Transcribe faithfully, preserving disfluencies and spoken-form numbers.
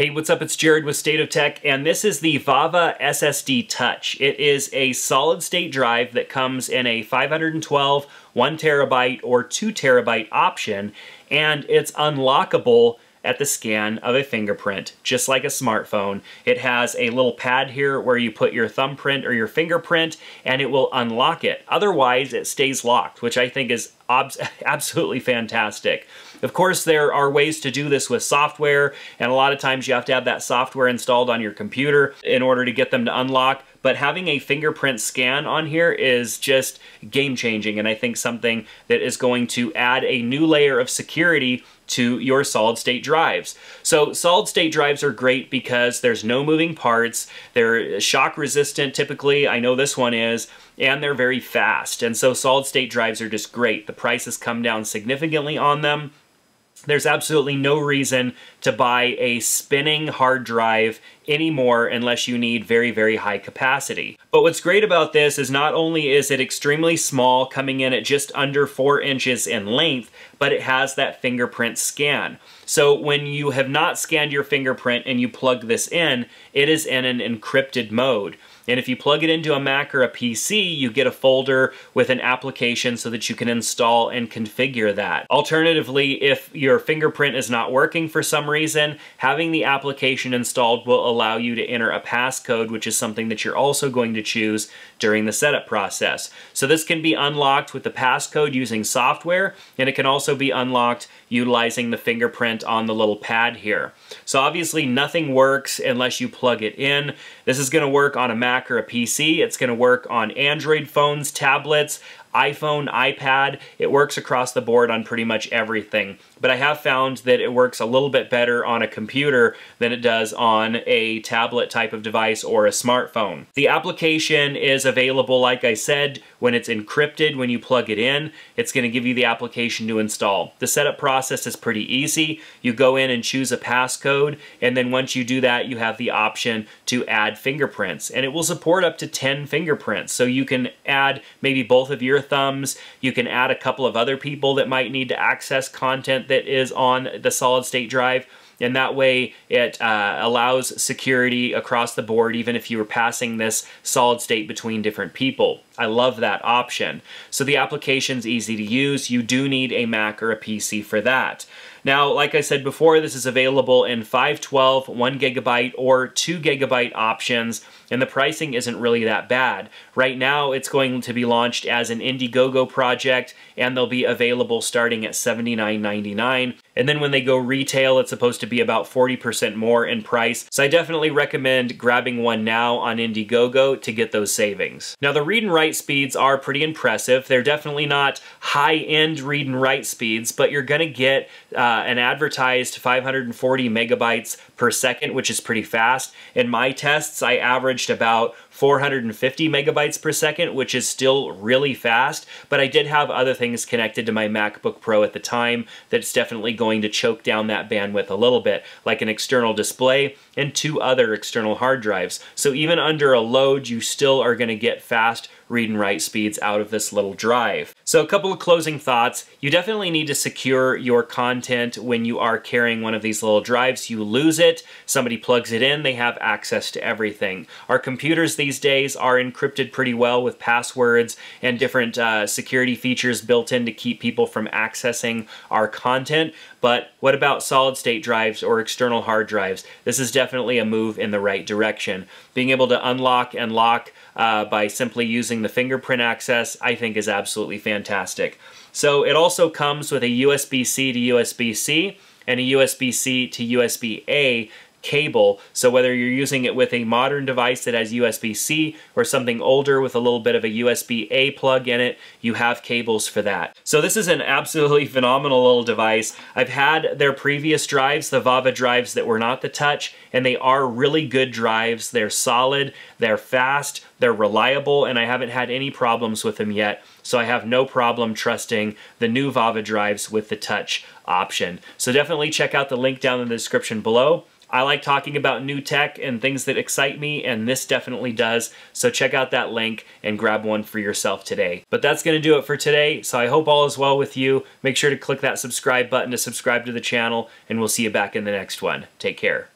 Hey, what's up? It's Jared with State of Tech, and this is the Vava S S D Touch. It is a solid-state drive that comes in a five hundred twelve, one terabyte, or two terabyte option, and it's unlockable at the scan of a fingerprint, just like a smartphone. It has a little pad here where you put your thumbprint or your fingerprint, and it will unlock it. Otherwise, it stays locked, which I think is absolutely fantastic. Of course, there are ways to do this with software, and a lot of times you have to have that software installed on your computer in order to get them to unlock, but having a fingerprint scan on here is just game-changing, and I think something that is going to add a new layer of security to your solid-state drives. So solid-state drives are great because there's no moving parts, they're shock-resistant typically, I know this one is, and they're very fast, and so solid-state drives are just great. The prices come down significantly on them. There's absolutely no reason to buy a spinning hard drive anymore unless you need very, very high capacity. But what's great about this is not only is it extremely small, coming in at just under four inches in length, but it has that fingerprint scan. So when you have not scanned your fingerprint and you plug this in, it is in an encrypted mode. And if you plug it into a Mac or a P C, you get a folder with an application so that you can install and configure that. Alternatively, if your fingerprint is not working for some reason, having the application installed will allow you to enter a passcode, which is something that you're also going to choose during the setup process. So this can be unlocked with the passcode using software, and it can also be unlocked utilizing the fingerprint on the little pad here. So obviously nothing works unless you plug it in. This is going to work on a Mac or a P C, it's going to work on Android phones, tablets, iPhone, iPad. It works across the board on pretty much everything. But I have found that it works a little bit better on a computer than it does on a tablet type of device or a smartphone. The application is available, like I said, when it's encrypted. When you plug it in, it's going to give you the application to install. The setup process is pretty easy. You go in and choose a passcode, and then once you do that, you have the option to add fingerprints. And it will support up to ten fingerprints, so you can add maybe both of your thumbs. You can add a couple of other people that might need to access content that is on the solid state drive, and that way it uh, allows security across the board, even if you were passing this solid state between different people. I love that option. So the application's easy to use. You do need a Mac or a P C for that. Now, like I said before, this is available in five twelve, one gigabyte, or two gigabyte options, and the pricing isn't really that bad. Right now, it's going to be launched as an Indiegogo project, and they'll be available starting at seventy-nine ninety-nine. And then when they go retail, it's supposed to be about forty percent more in price. So I definitely recommend grabbing one now on Indiegogo to get those savings. Now, the read and write speeds are pretty impressive. They're definitely not high-end read and write speeds, but you're going to get uh, Uh, an advertised five hundred forty megabytes per second, which is pretty fast. In my tests, I averaged about four hundred fifty megabytes per second, which is still really fast, but I did have other things connected to my MacBook Pro at the time that's definitely going to choke down that bandwidth a little bit, like an external display and two other external hard drives. So even under a load, you still are going to get fast read and write speeds out of this little drive. So a couple of closing thoughts. You definitely need to secure your content when you are carrying one of these little drives. You lose it, somebody plugs it in, they have access to everything. Our computers these days are encrypted pretty well with passwords and different uh, security features built in to keep people from accessing our content. But what about solid state drives or external hard drives? This is definitely a move in the right direction. Being able to unlock and lock uh, by simply using the fingerprint access, I think, is absolutely fantastic. So it also comes with a U S B C to U S B C and a U S B C to U S B A cable. So whether you're using it with a modern device that has U S B C or something older with a little bit of a U S B A plug in it, you have cables for that. So this is an absolutely phenomenal little device. I've had their previous drives, the Vava drives that were not the Touch, and they are really good drives. They're solid, they're fast, they're reliable, and I haven't had any problems with them yet. So I have no problem trusting the new Vava drives with the Touch option. So definitely check out the link down in the description below. I like talking about new tech and things that excite me, and this definitely does. So check out that link and grab one for yourself today. But that's going to do it for today, so I hope all is well with you. Make sure to click that subscribe button to subscribe to the channel, and we'll see you back in the next one. Take care.